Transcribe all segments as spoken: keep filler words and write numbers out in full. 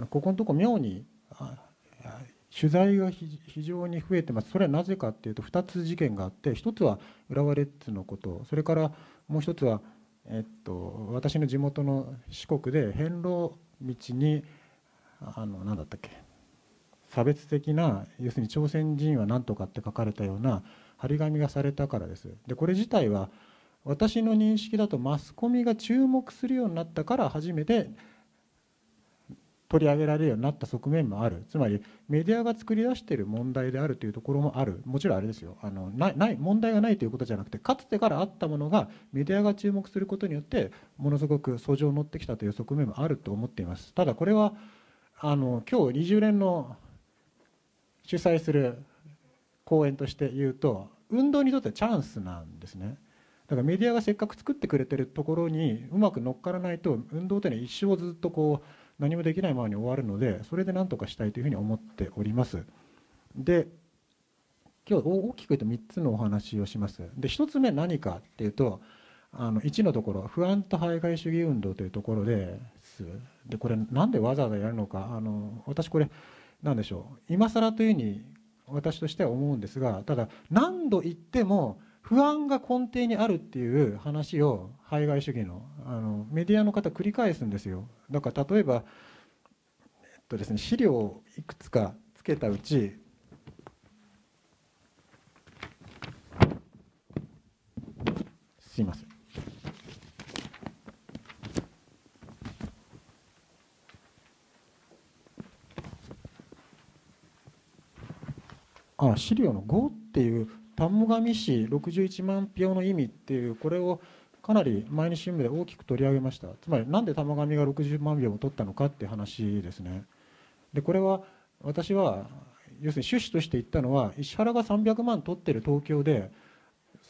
あのここのとこ妙に取材が非常に増えてます。それはなぜかというとふたつ事件があって、ひとつは浦和レッズのこと、それからもうひとつは、えっと、私の地元の四国で遍路道にあの何だったっけ、差別的な、要するに朝鮮人は何とかって書かれたような張り紙がされたからです。でこれ自体は私の認識だとマスコミが注目するようになったから初めて取り上げられるようになった側面もある。つまりメディアが作り出している問題であるというところもある。もちろんあれですよ、あのないない問題がないということじゃなくて、かつてからあったものがメディアが注目することによってものすごく相乗を乗ってきたという側面もあると思っています。ただこれはあの今日にじゅうねんの主催する講演として言うと、運動にとってはチャンスなんですね。だからメディアがせっかく作ってくれてるところにうまく乗っからないと、運動というのは一生ずっとこう何もできないままに終わるので、それで何とかしたいというふうに思っております。で今日大きく言うとみっつのお話をします。でひとつめ何かっていうと、あのいちのところ、不安と排外主義運動というところです。でこれなんでわざわざやるのか、あの私これ何でしょう、今更というふうに私としては思うんですが、ただ何度言っても不安が根底にあるっていう話を排外主義 の, あのメディアの方繰り返すんですよ。だから例えば、えっとですね、資料をいくつかつけたうち、すいません、あ資料のごっていう丹後紙市ろくじゅういちまんひょうの意味っていう、これをかなり毎日新聞で大きく取り上げました。つまりなんで玉紙がろくじゅうまんひょうも取ったのかって話ですね。でこれは私は要するに趣旨として言ったのは、石原がさんびゃくまん取ってる東京で、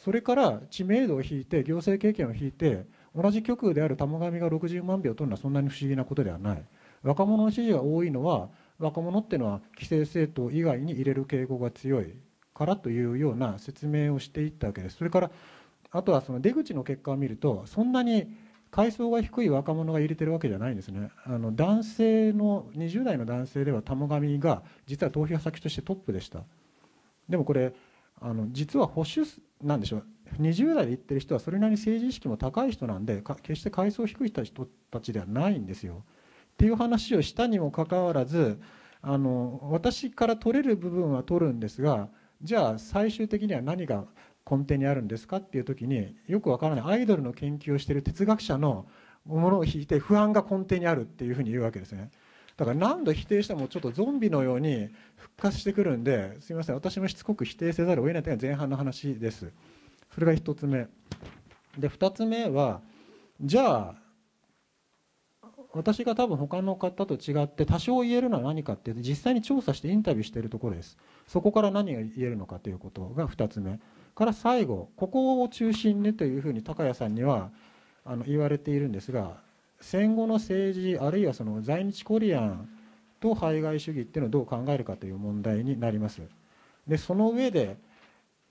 それから知名度を引いて行政経験を引いて、同じ局である玉紙がろくじゅうまんひょうを取るのはそんなに不思議なことではない。若者の支持が多いのは、若者っていうのは既成政党以外に入れる傾向が強いからというような説明をしていったわけです。それからあとはその出口の結果を見ると、そんなに階層が低い若者が入れてるわけじゃないんですね。あの男性のにじゅうだいの男性では玉上が実は投票先としてトップでした。でもこれあの実は保守なんでしょう、にじゅうだいで行ってる人はそれなりに政治意識も高い人なんで、決して階層低い人たちではないんですよっていう話をしたにもかかわらず、あの私から取れる部分は取るんですが、じゃあ最終的には何が根底にあるんですかっていう時に、よくわからないアイドルの研究をしている哲学者のものを引いて、不安が根底にあるっていうふうに言うわけですね。だから何度否定してもちょっとゾンビのように復活してくるんで、すみません、私もしつこく否定せざるを得ないというのが前半の話です。それがひとつめで、ふたつめはじゃあ私が多分他の方と違って多少言えるのは何かっていうと、実際に調査してインタビューしているところです。そこから何が言えるのかということがふたつめから最後、ここを中心にというふうに高谷さんにはあの言われているんですが、戦後の政治、あるいはその在日コリアンと排外主義っていうのをどう考えるかという問題になります。でその上で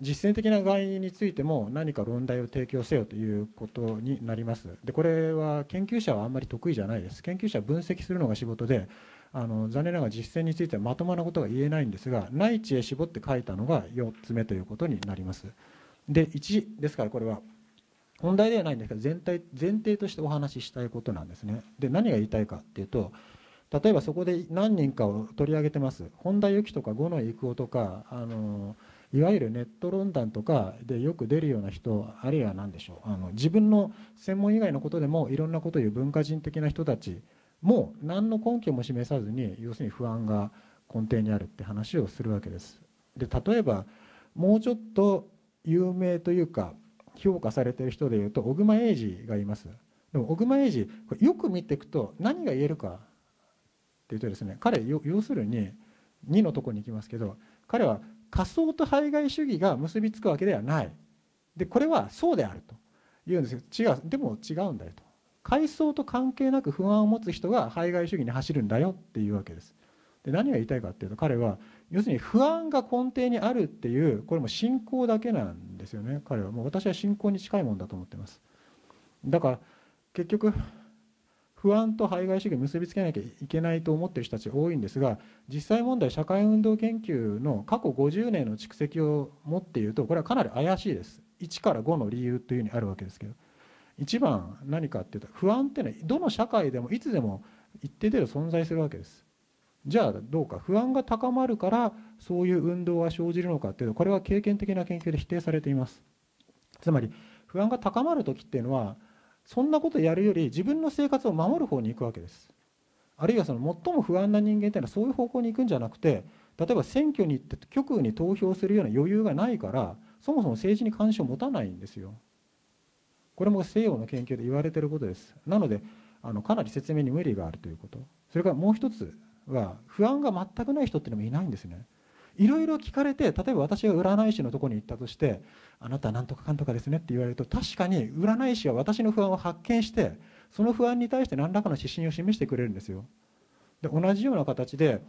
実践的な外因についても何か論題を提供せよということになります。でこれは研究者はあんまり得意じゃないです。研究者は分析するのが仕事で、あの残念ながら実践についてはまともなことが言えないんですが、内地へ絞って書いたのがよっつめということになります。でいちですから、これは本題ではないんですけど、全体前提としてお話ししたいことなんですね。で何が言いたいかっていうと、例えばそこで何人かを取り上げてます本田由紀とか五野郁夫とか、あのいわゆるネット論壇とかでよく出るような人、あるいは何でしょう、あの自分の専門以外のことでもいろんなことを言う文化人的な人たちもう何の根拠も示さずに、要するに不安が根底にあるって話をするわけです。で例えばもうちょっと有名というか評価されている人でいうと、小熊英二がいます。でも小熊英二、これよく見ていくと何が言えるかっていうとですね、彼要するににのところに行きますけど、彼は仮想と排外主義が結びつくわけではない、でこれはそうであると言うんですけど、違う、でも違うんだよと、階層と関係なく不安を持つ人が排外主義に走るんだよっていうわけです。で何が言いたいかっていうと、彼は要するに不安が根底にあるっていう、これも信仰だけなんですよね。彼はもう私は信仰に近いものだと思ってます。だから結局不安と排外主義を結びつけなきゃいけないと思っている人たち多いんですが、実際問題、社会運動研究の過去ごじゅうねんの蓄積を持っていると、これはかなり怪しいです。いちからごの理由というふうにあるわけですけど、いちばん何かっていうと、不安っていうのはどの社会でもいつでも一定程度存在するわけです。じゃあどうか、不安が高まるからそういう運動は生じるのかっていうと、これは経験的な研究で否定されています。つまり不安が高まるときっていうのは、そんなことをやるより自分の生活を守る方に行くわけです。あるいはその最も不安な人間っていうのはそういう方向に行くんじゃなくて、例えば選挙に行って極右に投票するような余裕がないから、そもそも政治に関心を持たないんですよ。これも西洋の研究で言われていることです。なのであのかなり説明に無理があるということ。それからもう一つは、不安が全くない人っていうのもいないんですね。いろいろ聞かれて、例えば私が占い師のところに行ったとして、あなたはなんとかかんとかですねって言われると、確かに占い師は私の不安を発見して、その不安に対して何らかの指針を示してくれるんですよ。で同じような形で、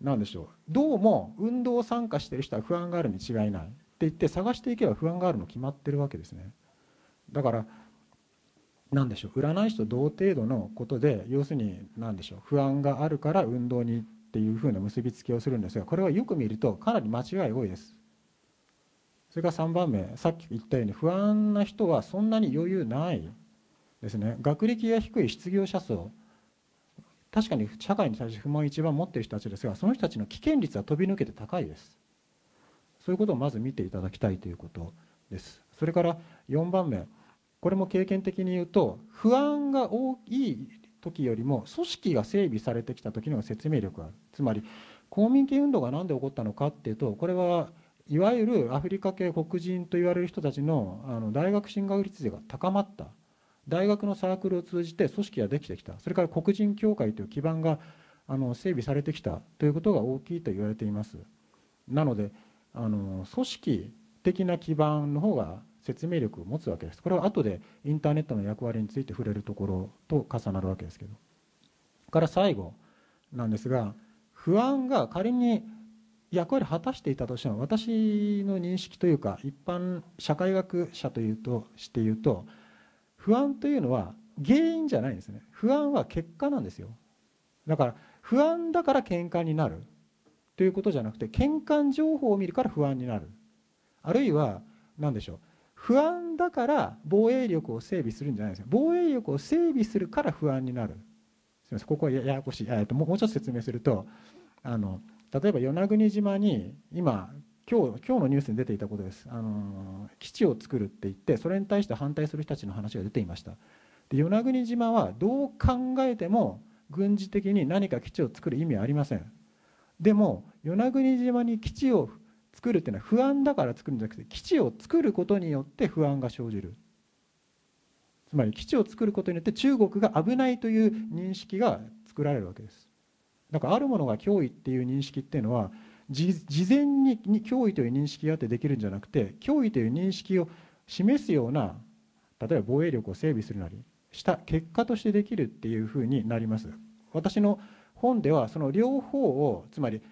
何でしょう、どうも運動参加している人は不安があるに違いないって言って探していけば不安があるの決まってるわけですね。だから何でしょう、占い師と同程度のことで、要するに何でしょう、不安があるから運動にっていうふうな結びつきをするんですが、これはよく見るとかなり間違い多いです。それからさんばんめ、さっき言ったように不安な人はそんなに余裕ないですね。学歴が低い失業者層、確かに社会に対して不満を一番持っている人たちですが、その人たちの危険率は飛び抜けて高いです。そういうことをまず見ていただきたいということです。それからよんばんめ、これも経験的に言うと、不安が大きい時よりも組織が整備されてきた時の説明力がある。つまり公民権運動が何で起こったのかっていうと、これはいわゆるアフリカ系黒人と言われる人たち の, あの大学進学率が高まった、大学のサークルを通じて組織ができてきた、それから黒人協会という基盤があの整備されてきたということが大きいと言われています。なのであの組織的な基盤の方が説明力を持つわけです。これは後でインターネットの役割について触れるところと重なるわけですけど、から最後なんですが、不安が仮に役割を果たしていたとしても、私の認識というか一般社会学者というとして言うと、不安というのは原因じゃないんですね。不安は結果なんですよ。だから不安だから喧嘩になるということじゃなくて、喧嘩情報を見るから不安になる、あるいは何でしょう、不安だから防衛力を整備するんじゃないですよ。防衛力を整備するから不安になる。すみません、ここはややこしい。えっともうちょっと説明すると、あの例えば与那国島に今今日今日のニュースに出ていたことです。あの基地を作るって言って、それに対して反対する人たちの話が出ていました。で与那国島はどう考えても軍事的に何か基地を作る意味はありません。でも与那国島に基地を作るっていうのは不安だから作るんじゃなくて、基地を作ることによって不安が生じる。つまり基地を作ることによって中国が危ないという認識が作られるわけです。だからあるものが脅威っていう認識っていうのは、事前に脅威という認識があってできるんじゃなくて、脅威という認識を示すような、例えば防衛力を整備するなりした結果としてできるっていうふうになります。私の本ではその両方を、つまり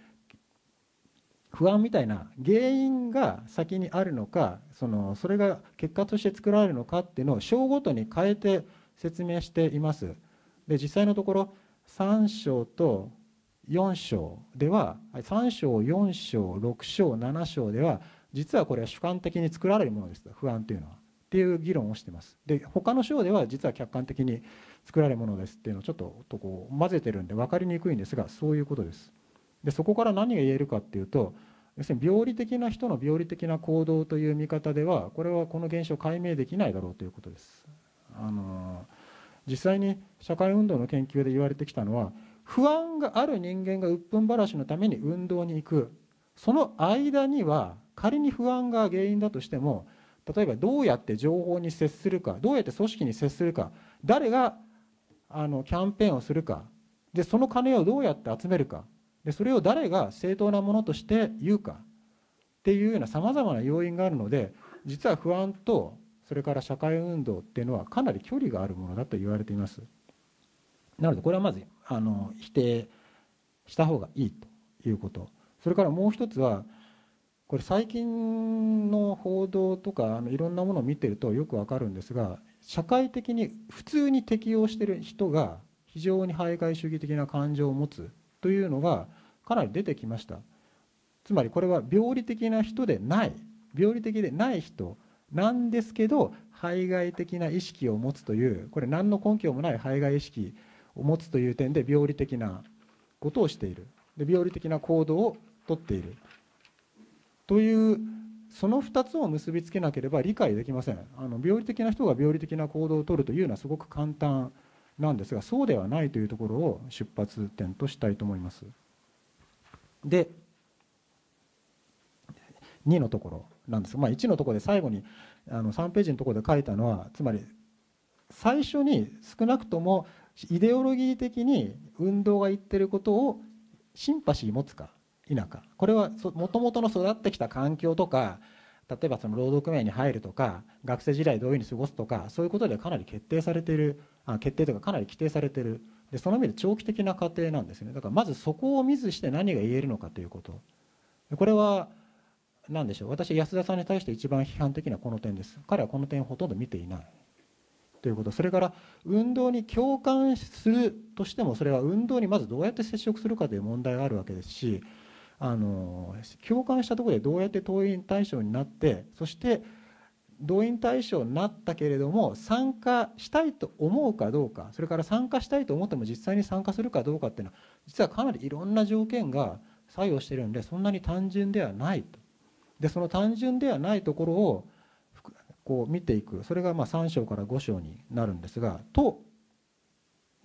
不安みたいな原因が先にあるのか、そのそれが結果として作られるのかっていうのを章ごとに変えて説明しています。で実際のところさん章とよん章では、さん章よん章ろく章なな章では、実はこれは主観的に作られるものです、不安というのはっていう議論をしています。で他の章では実は客観的に作られるものですっていうのをちょっとこう混ぜてるんで分かりにくいんですが、そういうことです。でそこから何が言えるかっていうと、要するに病理的な人の病理的な行動という見方では、これはこの現象を解明できないだろうということです。あの実際に社会運動の研究で言われてきたのは、不安がある人間が鬱憤ばらしのために運動に行く、その間には仮に不安が原因だとしても、例えばどうやって情報に接するか、どうやって組織に接するか、誰があのキャンペーンをするかで、その金をどうやって集めるかで、それを誰が正当なものとして言うかっていうようなさまざまな要因があるので、実は不安とそれから社会運動っていうのはかなり距離があるものだと言われています。なのでこれはまずあの否定した方がいいということ。それからもう一つは、これ最近の報道とかあのいろんなものを見てるとよくわかるんですが、社会的に普通に適応している人が非常に排外主義的な感情を持つというのがかなり出てきました。つまりこれは病理的な人でない病理的でない人なんですけど排外的な意識を持つという、これ何の根拠もない排外意識を持つという点で病理的なことをしている、で病理的な行動をとっているという、そのふたつを結びつけなければ理解できません。あの病理的な人が病理的な行動をとるというのはすごく簡単なんですが、そうではないというところを出発点としたいと思います。でにのところなんですが、まあ、いちのところで最後にあのさんページのところで書いたのは、つまり最初に少なくともイデオロギー的に運動が言ってることをシンパシー持つか否か、これはもともとの育ってきた環境とか、例えばその労働組合に入るとか学生時代どういうふうに過ごすとか、そういうことでかなり決定されている、あ決定というかかなり規定されている、でその意味で長期的な過程なんですよね。だからまずそこを見ずして何が言えるのかということ、これは何でしょう、私安田さんに対して一番批判的なこの点です。彼はこの点をほとんど見ていないということ、それから運動に共感するとしても、それは運動にまずどうやって接触するかという問題があるわけですし、あの共感したところでどうやって動員対象になって、そして動員対象になったけれども参加したいと思うかどうか、それから参加したいと思っても実際に参加するかどうかっていうのは、実はかなりいろんな条件が作用しているので、そんなに単純ではないと。でその単純ではないところをこう見ていく、それがまあさん章からご章になるんですが、と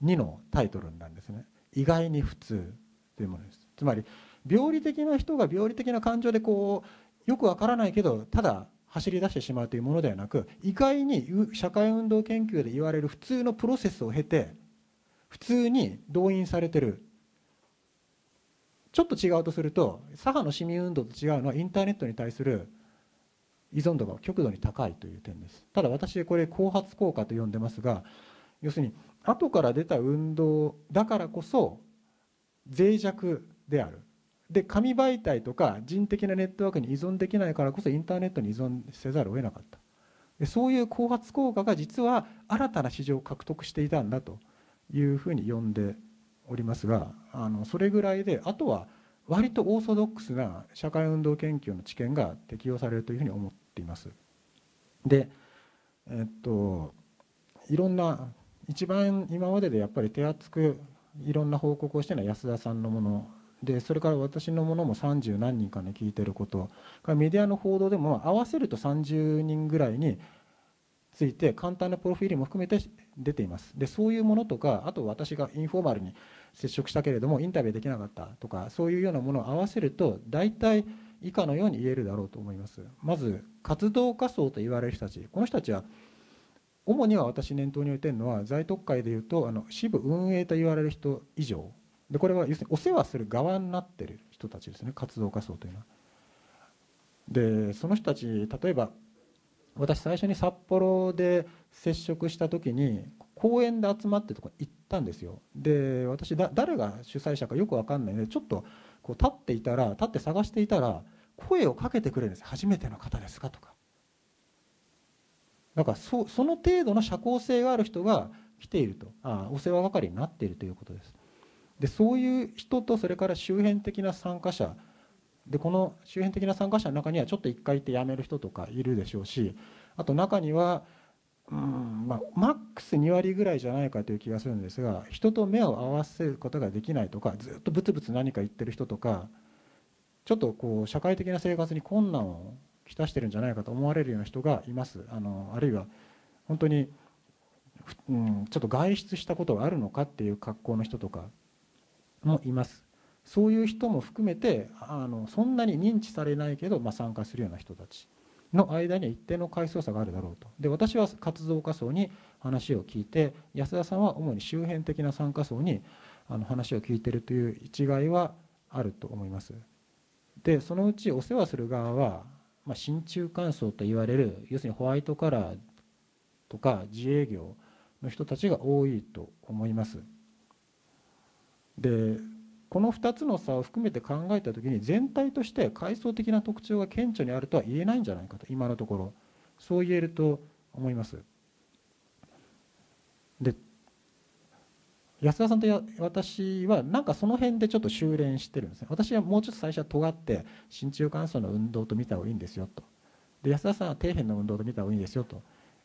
にのタイトルなんですね。意外に普通というものです。つまり病理的な人が病理的な感情でこうよくわからないけどただ走り出してしまうというものではなく、意外に社会運動研究で言われる普通のプロセスを経て普通に動員されている。ちょっと違うとすると、左派の市民運動と違うのはインターネットに対する依存度が極度に高いという点です。ただ私これ後発効果と呼んでますが、要するに後から出た運動だからこそ脆弱である、で紙媒体とか人的なネットワークに依存できないからこそインターネットに依存せざるを得なかった。でそういう後発効果が実は新たな市場を獲得していたんだというふうに呼んでおりますが、あのそれぐらいで、あとは割とオーソドックスな社会運動研究の知見が適用されるというふうに思っています。でえっといろんな一番今まででやっぱり手厚くいろんな報告をしているのは安田さんのもので、それから私のものもさんじゅう何人かに聞いていること、メディアの報道でも合わせるとさんじゅうにんぐらいについて簡単なプロフィールも含めて出ています。でそういうものとか、あと私がインフォーマルに接触したけれどもインタビューできなかったとか、そういうようなものを合わせると大体以下のように言えるだろうと思います。まず活動家層と言われる人たち、この人たちは主には私念頭に置いているのは在特会でいうとあの支部運営と言われる人以上で、これは要するにお世話する側になっている人たちですね、活動家層というのは。でその人たち、例えば私最初に札幌で接触した時に公園で集まってとこに行ったんですよ。で私だ誰が主催者かよく分かんないのでちょっとこう立っていたら立って探していたら声をかけてくれるんです。初めての方ですかとか、だからそその程度の社交性がある人が来ていると、あお世話係になっているということです。でそういう人と、それから周辺的な参加者で、この周辺的な参加者の中にはちょっといっかい行って辞める人とかいるでしょうし、あと中にはうん、まあ、マックスに割ぐらいじゃないかという気がするんですが、人と目を合わせることができないとかずっとブツブツ何か言ってる人とか、ちょっとこう社会的な生活に困難をきたしてるんじゃないかと思われるような人がいます。あのあるいは本当に、うん、ちょっと外出したことがあるのかっていう格好の人とかもいます。そういう人も含めてあのそんなに認知されないけど、まあ、参加するような人たちの間には一定の階層差があるだろうと。で私は活動家層に話を聞いて、安田さんは主に周辺的な参加層にあの話を聞いているという一概はあると思います。でそのうちお世話する側は、まあ、親中間層と言われる、要するにホワイトカラーとか自営業の人たちが多いと思います。でこのふたつの差を含めて考えたときに、全体として階層的な特徴が顕著にあるとは言えないんじゃないかと、今のところそう言えると思います。で安田さんとや私はなんかその辺でちょっと修練してるんですね。私はもうちょっと最初は尖って真中間層の運動と見た方がいいんですよと、で安田さんは底辺の運動と見た方がいいんですよと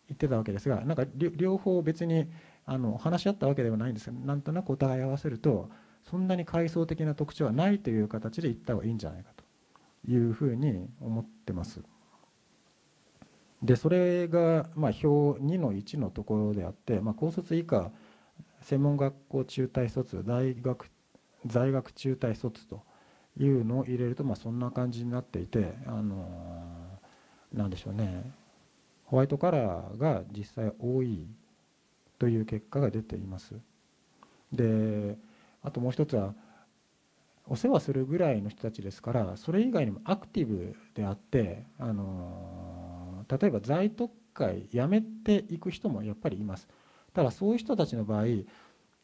言ってたわけですが、なんか両方別にあの話し合ったわけではないんですが、なんとなくお互い合わせるとそんなに階層的な特徴はないという形で言った方がいいんじゃないかというふうに思ってます。でそれがまあ表 にのいち のところであって、まあ、高卒以下専門学校中退卒、大学在学中退卒というのを入れると、まあ、そんな感じになっていて、あのー、なんでしょうね、ホワイトカラーが実際多いという結果が出ています。であともう一つはお世話するぐらいの人たちですから、それ以外にもアクティブであって、あのー、例えば在特会辞めていく人もやっぱりいます。ただそういう人たちの場合、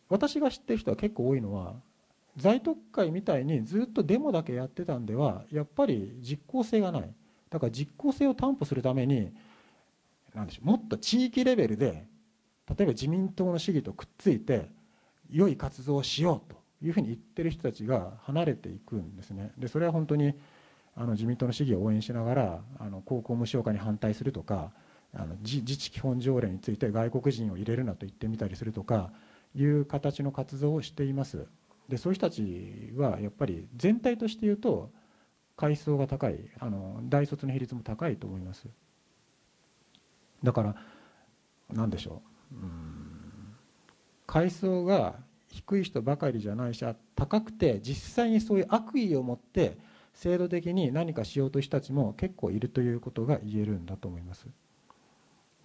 私が知ってる人は結構多いのは、在特会みたいにずっとデモだけやってたんではやっぱり実効性がない。だから実効性を担保するためになんでしょう、もっと地域レベルで例えば自民党の市議とくっついて良い活動をしようというふうに言ってる人たちが離れていくんですね。でそれは本当にあの自民党の市議を応援しながらあの高校無償化に反対するとか、あの 自, 自治基本条例について外国人を入れるなと言ってみたりするとかいう形の活動をしています。でそういう人たちはやっぱり全体として言うと階層が高い、あの大卒の比率も高いと思います。だから何でしょう、うーん階層が低い人ばかりじゃないし、高くて実際にそういう悪意を持って制度的に何かしようという人たちも結構いるということが言えるんだと思います。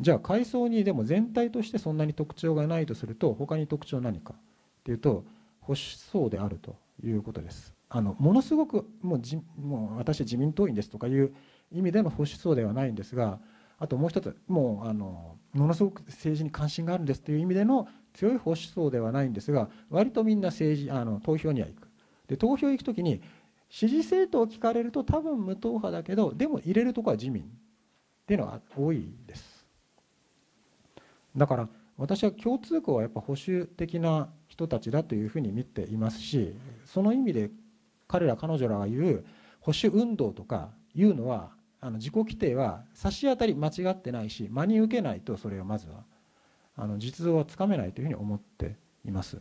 じゃあ階層にでも全体としてそんなに特徴がないとすると、他に特徴何かっていうと保守層であるということです。あのものすごくもうじもう私自民党員ですとかいう意味での保守層ではないんですが、あともう一つもうあのものすごく政治に関心があるんですという意味での強い保守層ではないんですが、割とみんな政治あの投票には行く。で投票行くときに支持政党を聞かれると多分無党派だけど、でも入れるとこは自民っていうのが多いです。だから私は共通項はやっぱ保守的な人たちだというふうに見ていますし、その意味で彼ら彼女らが言う保守運動とかいうのはあの自己規定は差し当たり間違ってないし、真に受けないとそれはまずはあの実像はつかめないというふうに思っています。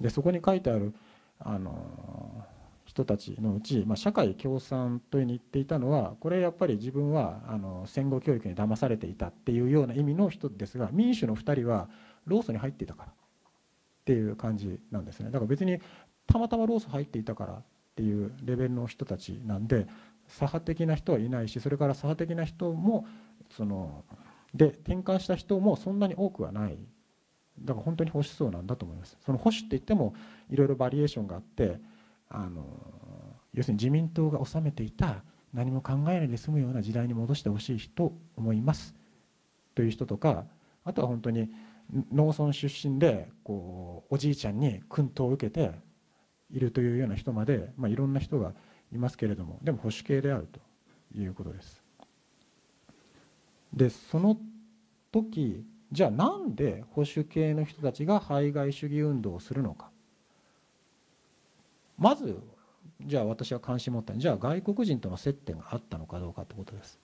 でそこに書いてあるあの人たちのうち、まあ、社会共産というふうに言っていたのは、これやっぱり自分はあの戦後教育に騙されていたっていうような意味の人ですが、民主のふたりは労組に入っていたからっていう感じなんですね。だから別にたまたま労組入っていたからっていうレベルの人たちなんで、左派的な人はいないし、それから左派的な人もそので転換した人もそんなに多くはない。だから本当に保守層なんだと思います。その保守って言ってもいろいろバリエーションがあって、あの要するに自民党が治めていた何も考えないで済むような時代に戻してほしいと思いますという人とか、あとは本当に農村出身でこうおじいちゃんに薫陶を受けているというような人まで、まあ、いろんな人がいますけれども、でも保守系であるということです。でその時じゃあなんで保守系の人たちが排外主義運動をするのか、まずじゃあ私は関心を持ったのはじゃあ外国人との接点があったのかどうかということです。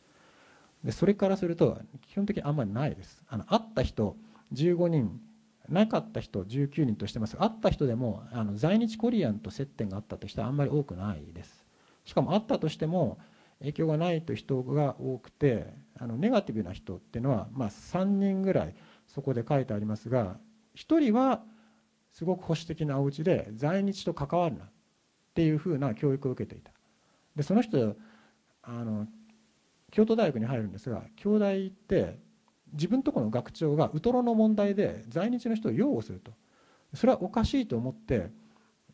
でそれからすると基本的にあんまりないです。あの会った人じゅうごにん、なかった人じゅうきゅうにんとしてますが、会った人でもあの在日コリアンと接点があったとしてはあんまり多くないです。しかも会ったとしても影響がないという人が多くて、あのネガティブな人っていうのは、まあ、さんにんぐらいそこで書いてありますが、ひとりはすごく保守的なお家で在日と関わるなっていうふうな教育を受けていた。でその人あの京都大学に入るんですが、京大って自分とこの学長がウトロの問題で在日の人を擁護すると、それはおかしいと思って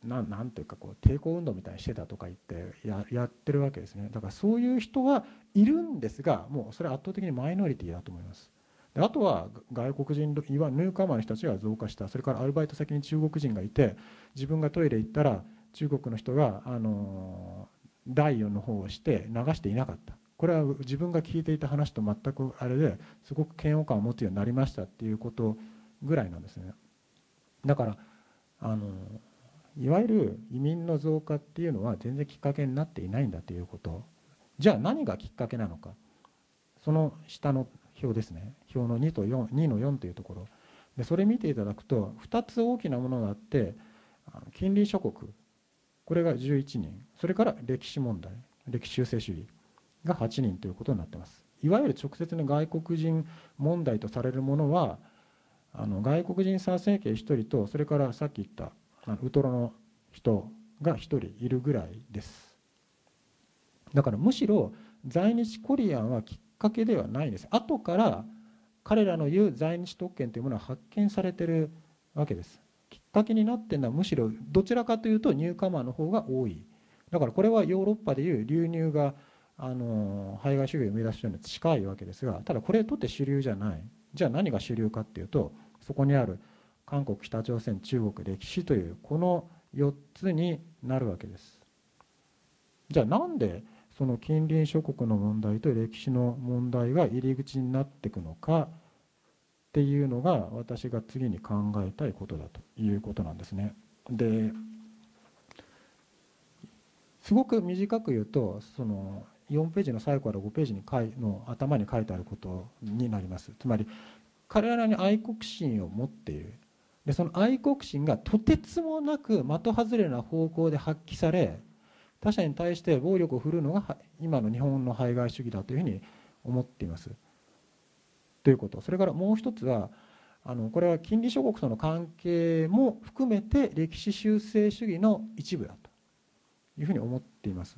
な ん, なんていうかこう抵抗運動みたいにしてたとか言って や, やってるわけですね。だからそういう人はいるんですが、もうそれは圧倒的にマイノリティだと思います。であとは外国人いわゆるヌーカマーの人たちが増加した。それからアルバイト先に中国人がいて、自分がトイレ行ったら中国の人があの第四の方をして流していなかった。これは自分が聞いていた話と全くあれですごく嫌悪感を持つようになりましたっていうことぐらいなんですね。だからあのいわゆる移民の増加っていうのは全然きっかけになっていないんだということ、じゃあ何がきっかけなのか、その下の表ですね、表の にとよん にのよんというところで、それ見ていただくとふたつ大きなものがあって、近隣諸国、これがじゅういちにん、それから歴史問題、歴史修正主義がはちにんということになっています。いわゆる直接の外国人問題とされるものはあの外国人参政権ひとりと、それからさっき言ったウトロの人がひとりいるぐらいです。だからむしろ在日コリアンはきっかけではないんです。後から彼らの言う在日特権というものは発見されているわけです。きっかけになっているのはむしろどちらかというとニューカマーの方が多い。だからこれはヨーロッパでいう流入があの排外主義を生み出す人に近いわけですが、ただこれにとって主流じゃない。じゃあ何が主流かっていうと、そこにある韓国、北朝鮮、中国、歴史というこのよっつになるわけです。じゃあなんでその近隣諸国の問題と歴史の問題が入り口になっていくのかっていうのが、私が次に考えたいことだということなんですね。ですごく短く言うと、そのよんページの最後からごページにかいの頭に書いてあることになります。つまり彼らに愛国心を持っている。でその愛国心がとてつもなく的外れな方向で発揮され、他者に対して暴力を振るうのが今の日本の排外主義だというふうに思っていますということ。それからもう一つはあのこれは近隣諸国との関係も含めて歴史修正主義の一部だというふうに思っています。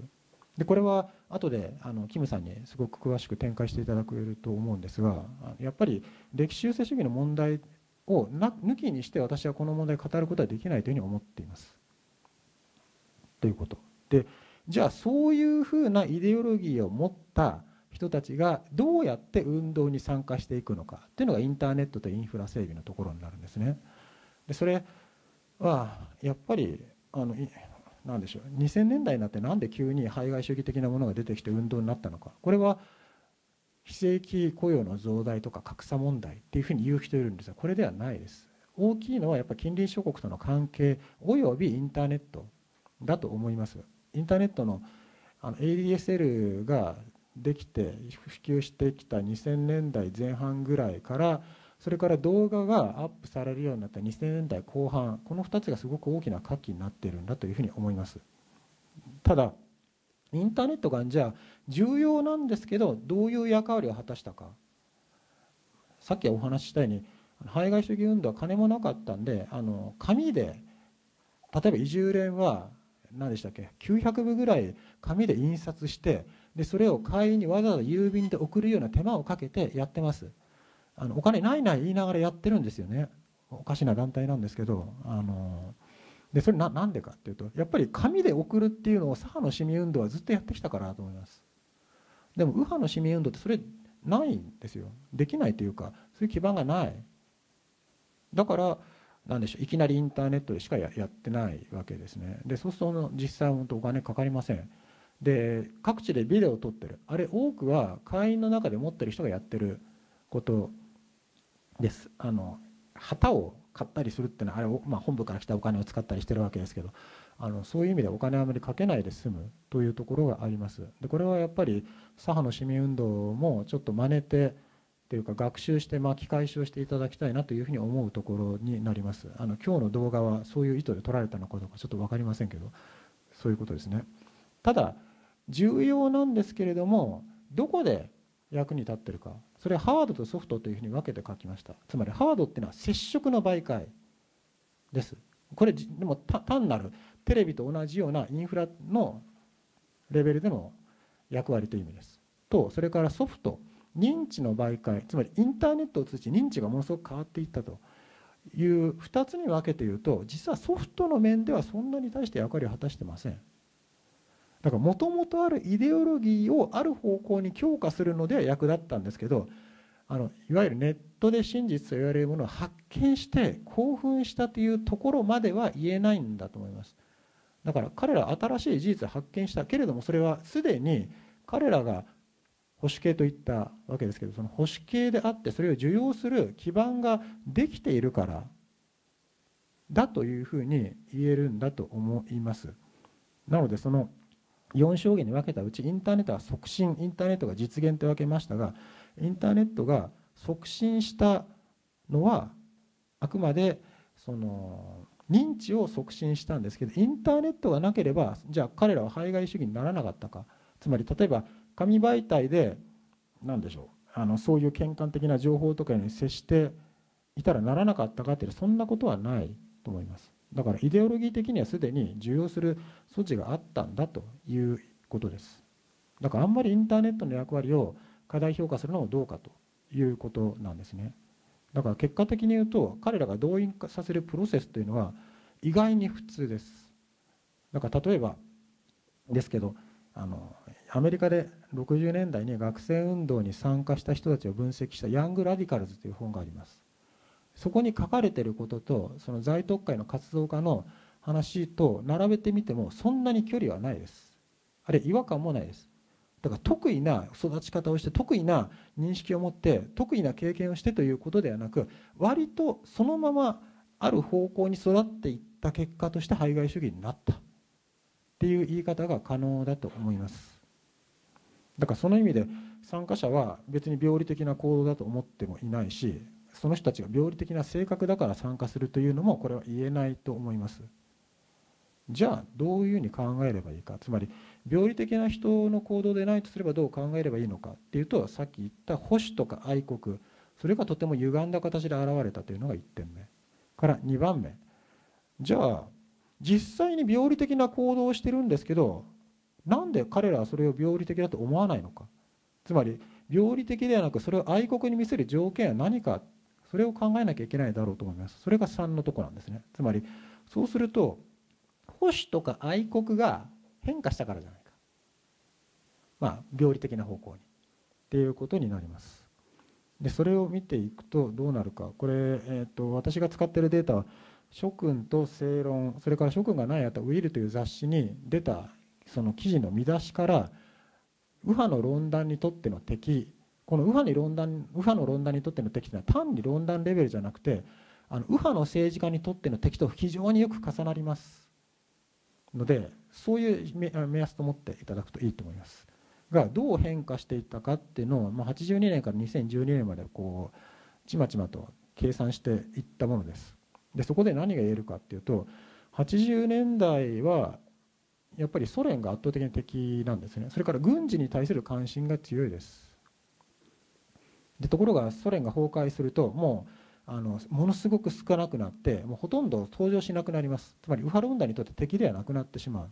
でこれは後であのキムさんにすごく詳しく展開していただけると思うんですが、やっぱり歴史修正主義の問題を抜きにして私はこの問題を語ることはできないというふうに思っていますということで、じゃあそういうふうなイデオロギーを持った人たちがどうやって運動に参加していくのかというのがインターネットとインフラ整備のところになるんですね。でそれはやっぱりあのなんでしょう、にせんねんだいになってなんで急に排外主義的なものが出てきて運動になったのか、これは非正規雇用の増大とか格差問題っていうふうに言う人いるんですが、これではないです。大きいのはやっぱり近隣諸国との関係およびインターネットだと思います。インターネットの エーディーエスエル ができて普及してきたにせんねんだいぜん半ぐらいから、それから動画がアップされるようになったにせんねんだいこう半、このふたつがすごく大きな画期になっているんだというふうに思います。ただインターネットがじゃあ重要なんですけど、どういう役割を果たしたか、さっきお話ししたように排外主義運動は金もなかったんで、あの紙で例えば移住連は何でしたっけ、きゅうひゃくぶぐらい紙で印刷して、でそれを会員にわざわざ郵便で送るような手間をかけてやってます。あのお金ないない言いながらやってるんですよね。おかしな団体なんですけど、あのでそれななんでかっていうと、やっぱり紙で送るっていうのを左派の市民運動はずっとやってきたからだと思います。でも右派の市民運動ってそれないんですよ。できないというか、そういう基盤がない。だからなんでしょう、いきなりインターネットでしか や, やってないわけですね。でそうすると実際は本当お金かかりません。で各地でビデオを撮ってる、あれ多くは会員の中で持ってる人がやってることです。あの旗を買ったりするってのはあれを、まあ、本部から来たお金を使ったりしてるわけですけど、あのそういう意味でお金はあまりかけないで済むというところがあります。でこれはやっぱり左派の市民運動もちょっと真似てというか学習して巻き返しをしていただきたいなというふうに思うところになります。あの今日の動画はそういう意図で撮られたのかどうかちょっと分かりませんけど、そういうことですね。ただ重要なんですけれども、どこで役に立ってるか、それはハードとソフトというふうに分けて書きました。つまりハードっていうのは接触の媒介です。これでも単なるテレビと同じようなインフラのレベルでの役割という意味ですと、それからソフト、認知の媒介、つまりインターネットを通じて認知がものすごく変わっていったというふたつに分けて言うと、実はソフトの面ではそんなに対して役割を果たしてません。だからもともとあるイデオロギーをある方向に強化するのでは役立ったんですけど、あのいわゆるネットで真実と言われるものを発見して興奮したというところまでは言えないんだと思います。だから彼ら新しい事実を発見したけれども、それはすでに彼らが保守系といったわけですけど、その保守系であってそれを受容する基盤ができているからだというふうに言えるんだと思います。なのでそのよん証言に分けたうち、インターネットは促進、インターネットが実現と分けましたが、インターネットが促進したのはあくまでその認知を促進したんですけど、インターネットがなければじゃあ彼らは排外主義にならなかったか、つまり例えば紙媒体で何でしょう、あのそういう転換的な情報とかに接していたらならなかったかっていう、そんなことはないと思います。だからイデオロギー的にはすでに受容する措置があったんだということです。だからあんまりインターネットの役割を過大評価するのもどうかということなんですね。だから結果的に言うと、彼らが動員させるプロセスというのは意外に普通です。だから例えばですけど、あのアメリカでろくじゅうねんだいに学生運動に参加した人たちを分析した「ヤング・ラディカルズ」という本があります。そこに書かれていることとその在特会の活動家の話と並べてみてもそんなに距離はないです。あれ違和感もないです。だから特異な育ち方をして特異な認識を持って特異な経験をしてということではなく、割とそのままある方向に育っていった結果として排外主義になったっていう言い方が可能だと思います。だからその意味で参加者は別に病理的な行動だと思ってもいないし、その人たちが病理的な性格だから参加するというのもこれは言えないと思います。じゃあどういうふうに考えればいいか、つまり病理的な人の行動でないとすればどう考えればいいのかっていうと、さっき言った保守とか愛国、それがとても歪んだ形で現れたというのがいってんめからにばんめ、じゃあ実際に病理的な行動をしてるんですけど、なんで彼らはそれを病理的だと思わないのか、つまり病理的ではなくそれを愛国に見せる条件は何か、それを考えなきゃいけないだろうと思います。それがさんのとこなんですね。つまりそうすると保守とか愛国が変化したからじゃないか、まあ病理的な方向にっていうことになります。でそれを見ていくとどうなるか、これ、えー、と私が使っているデータは諸君と正論、それから諸君が何やったウィルという雑誌に出たその記事の見出しから、右派の論壇にとっての敵、この右派に論壇、右派の論壇にとっての敵というのは単に論壇レベルじゃなくて、あの右派の政治家にとっての敵と非常によく重なりますので、そういう目安と思っていただくといいと思いますが、どう変化していったかっていうのを、まあ、はちじゅうにねんからにせんじゅうにねんまでこうちまちまと計算していったものです。でそこで何が言えるかっていうと、はちじゅうねんだいはやっぱりソ連が圧倒的に敵なんですね。それから軍事に対する関心が強いです。でところがソ連が崩壊すると、もうあのものすごく少なくなって、もうほとんど登場しなくなります。つまり右派論壇にとって敵ではなくなってしまう。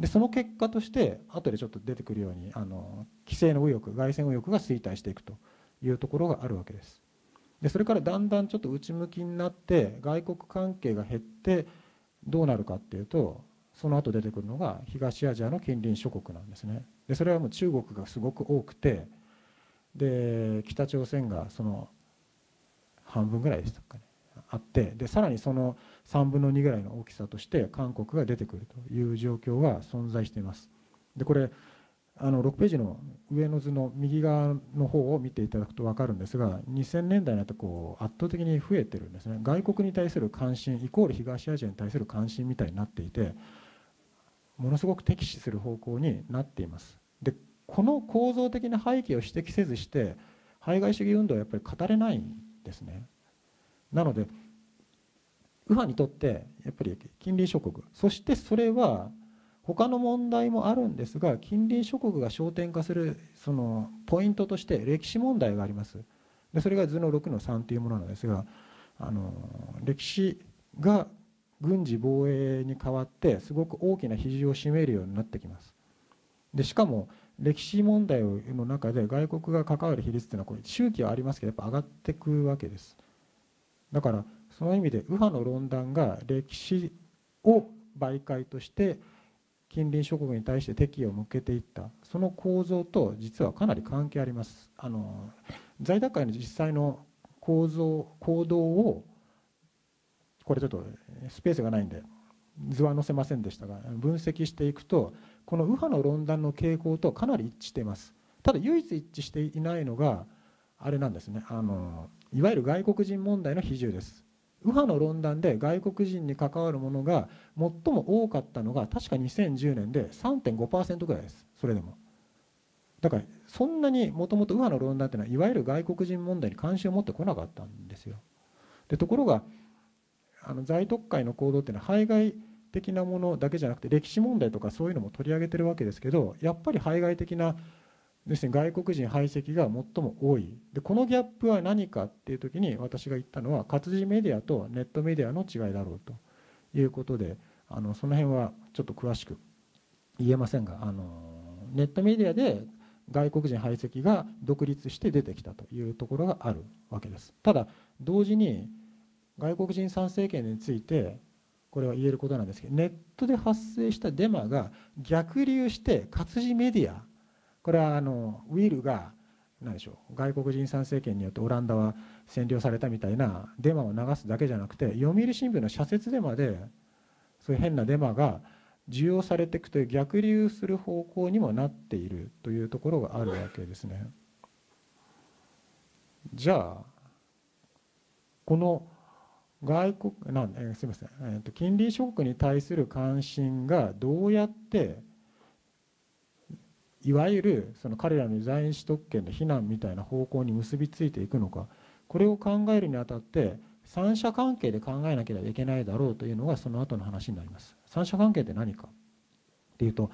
でその結果として後でちょっと出てくるように、あの既成の右翼、外旋右翼が衰退していくというところがあるわけです。でそれからだんだんちょっと内向きになって外国関係が減って、どうなるかっていうと、その後出てくるのが東アジアの近隣諸国なんですね。でそれはもう中国がすごく多くて、で北朝鮮がその半分ぐらいでしたかね、あって、でさらにそのさんぶんのにぐらいの大きさとして韓国が出てくるという状況が存在しています。でこれあのろくページの上の図の右側の方を見ていただくと分かるんですが、にせんねんだいになってこう圧倒的に増えてるんですね。外国に対する関心イコール東アジアに対する関心みたいになっていて、ものすごく敵視する方向になっています。でこの構造的な背景を指摘せずして排外主義運動はやっぱり語れないんですね。なので右派にとってやっぱり近隣諸国、そしてそれは他の問題もあるんですが、近隣諸国が焦点化するそのポイントとして歴史問題があります。でそれが図の ろくのさん というものなんですが、あの歴史が軍事防衛に変わってすごく大きな比重を占めるようになってきます。でしかも歴史問題の中で外国が関わる比率というのはこれ周期はありますけど、やっぱ上がっていくわけです。だからその意味で右派の論壇が歴史を媒介として近隣諸国に対して敵意を向けていった、その構造と実はかなり関係あります。あの在宅会の実際の構造行動を、これちょっとスペースがないんで図は載せませんでしたが、分析していくとこの右派の論壇の傾向とかなり一致しています。ただ唯一一致していないのがあれなんですね、あのいわゆる外国人問題の比重です。右右派の論壇で外国人に関わるものが最も多かったのが確かにせんじゅうねんで さんてんごパーセント ぐらいです。それでもだからそんなにもともと右派の論壇というのはいわゆる外国人問題に関心を持ってこなかったんですよ。でところがあの在特会の行動というのは排外的なものだけじゃなくて歴史問題とかそういうのも取り上げてるわけですけど、やっぱり排外的なですね、外国人排斥が最も多い。でこのギャップは何かっていう時に私が言ったのは活字メディアとネットメディアの違いだろうということで、あのその辺はちょっと詳しく言えませんが、あのネットメディアで外国人排斥が独立して出てきたというところがあるわけです。ただ同時に外国人参政権についてこれは言えることなんですけど、ネットで発生したデマが逆流して活字メディア、これはあのウィルが何でしょう、外国人参政権によってオランダは占領されたみたいなデマを流すだけじゃなくて、読売新聞の社説デマでそういう変なデマが受容されていくという逆流する方向にもなっているというところがあるわけですね。じゃあこの外国なんえすみません、えー、と金利ショックに対する関心がどうやっていわゆるその彼らの在日特権の非難みたいな方向に結びついていくのか、これを考えるにあたって三者関係で考えなければいけないだろうというのがその後の話になります。三者関係って何かっていうと、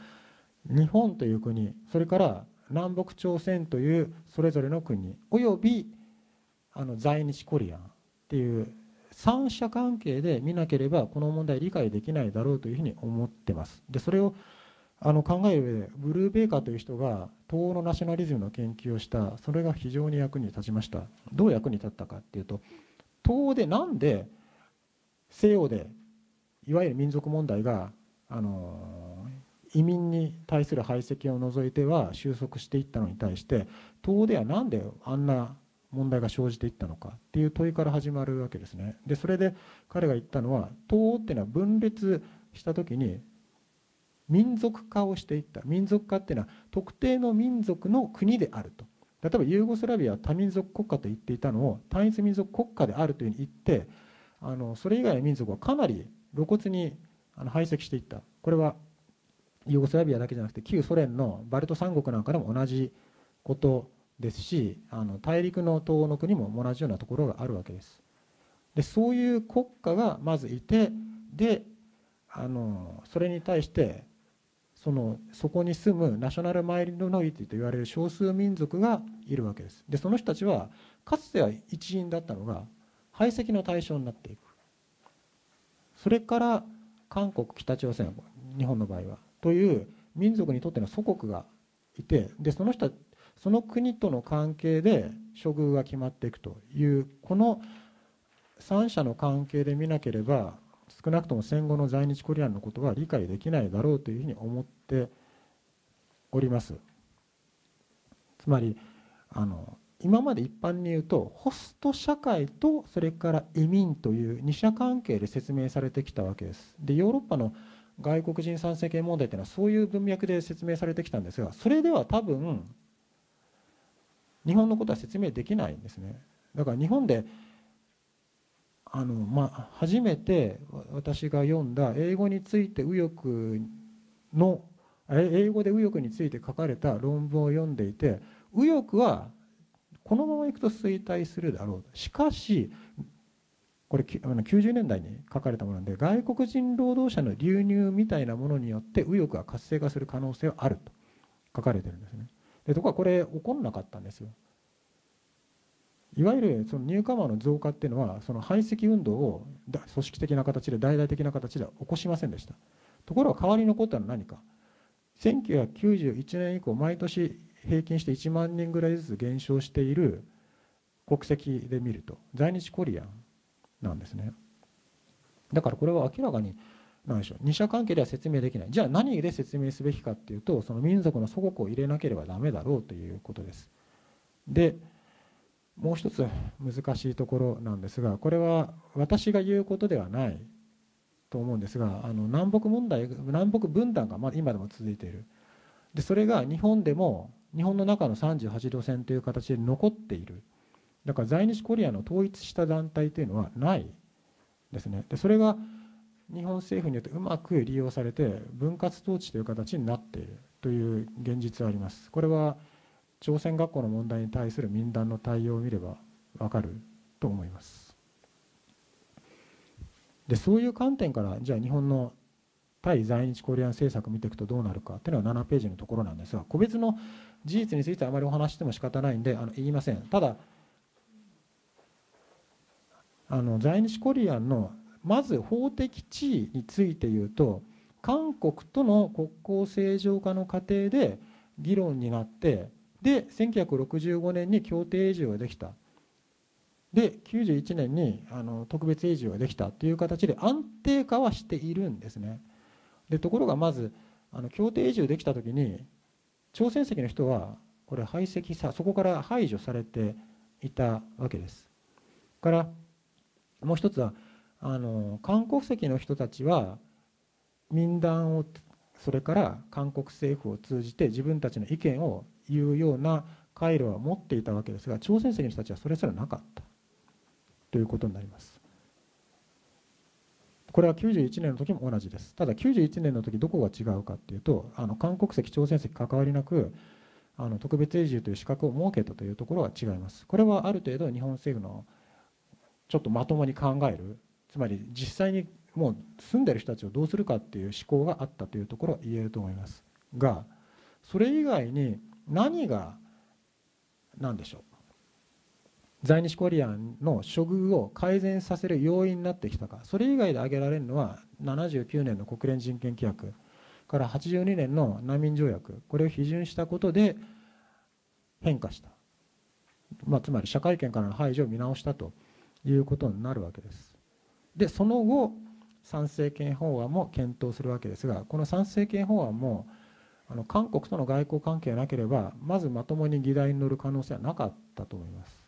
日本という国、それから南北朝鮮というそれぞれの国およびあの在日コリアンっていう三者関係で見なければこの問題理解できないだろうというふうに思ってます。でそれをあの考える上でブルーベーカーという人が東欧のナショナリズムの研究をした。それが非常に役に立ちました。どう役に立ったかっていうと、東欧でなんで西欧でいわゆる民族問題があの移民に対する排斥を除いては収束していったのに対して東欧ではなんであんな問題が生じていったのかっていう問いから始まるわけですね。でそれで彼が言ったのは、東欧っていうのは分裂した時に民族化をしていった。民族化っていうのは特定の民族の国であると。例えばユーゴスラビアは多民族国家と言っていたのを単一民族国家であるというふうに言って、あのそれ以外の民族はかなり露骨にあの排斥していった。これはユーゴスラビアだけじゃなくて旧ソ連のバルト三国なんかでも同じことですし、あの大陸の東欧の国も同じようなところがあるわけです。でそういう国家がまずいて、であのそれに対してそのそこに住むナショナルマイノリティといわれる少数民族がいるわけです。でその人たちはかつては一員だったのが排斥の対象になっていく。それから韓国、北朝鮮、日本の場合はという民族にとっての祖国がいて、でその人その国との関係で処遇が決まっていくという、この三者の関係で見なければ少なくとも戦後の在日コリアンのことは理解できないだろうというふうに思っております。つまりあの今まで一般に言うとホスト社会とそれから移民という二者関係で説明されてきたわけです。でヨーロッパの外国人参政権問題というのはそういう文脈で説明されてきたんですが、それでは多分日本のことは説明できないんですね。だから日本であの、まあ、初めて私が読んだ英語について右翼の英語で右翼について書かれた論文を読んでいて、右翼はこのままいくと衰退するだろう、しかしこれきゅうじゅうねんだいに書かれたもので外国人労働者の流入みたいなものによって右翼が活性化する可能性はあると書かれてるんですね。でところがこれ起こんなかったんですよ。いわゆるそのニューカマーの増加っていうのはその排斥運動を組織的な形で大々的な形では起こしませんでした。ところが代わりに起こったのは何か、せんきゅうひゃくきゅうじゅういちねん以降毎年平均していちまんにんぐらいずつ減少している国籍で見ると在日コリアンなんですね。だからこれは明らかに何でしょう、二者関係では説明できない。じゃあ何で説明すべきかっていうと、その民族の祖国を入れなければダメだろうということです。でもう一つ難しいところなんですが、これは私が言うことではないと思うんですが、あの南北問題、南北分断がま今でも続いている。でそれが日本でも日本の中のさんじゅうはちどせんという形で残っている。だから在日コリアの統一した団体というのはないですね。でそれが日本政府によってうまく利用されて分割統治という形になっているという現実はあります。これは朝鮮学校の問題に対する民団の対応を見れば分かると思います。でそういう観点からじゃあ日本の対在日コリアン政策を見ていくとどうなるかというのはななページのところなんですが、個別の事実についてはあまりお話しても仕方ないんであの言いません。ただあの在日コリアンのまず法的地位について言うと、韓国との国交正常化の過程で議論になって、でせんきゅうひゃくろくじゅうごねんに協定永住ができた、できゅうじゅういちねんにあの特別永住ができたという形で安定化はしているんですね。でところがまずあの協定永住できた時に朝鮮籍の人はこれ排斥さそこから排除されていたわけです。からもう一つはあの韓国籍の人たちは民団をそれから韓国政府を通じて自分たちの意見を言うような回路は持っていたわけですが、朝鮮籍の人たちはそれすらなかったということになります。これはきゅうじゅういちねんの時も同じです。ただきゅうじゅういちねんの時どこが違うかっていうと、あの韓国籍朝鮮籍関わりなくあの特別永住という資格を設けたというところは違います。これはある程度日本政府のちょっとまともに考える、つまり実際にもう住んでる人たちをどうするかっていう思考があったというところは言えると思いますが、それ以外に何が何でしょう、在日コリアンの処遇を改善させる要因になってきたか。それ以外で挙げられるのはななじゅうきゅうねんの国連人権規約からはちじゅうにねんの難民条約、これを批准したことで変化した、まあ、つまり社会権からの排除を見直したということになるわけです。でその後参政権法案も検討するわけですが、この参政権法案もあの韓国との外交関係がなければまずまともに議題に乗る可能性はなかったと思います。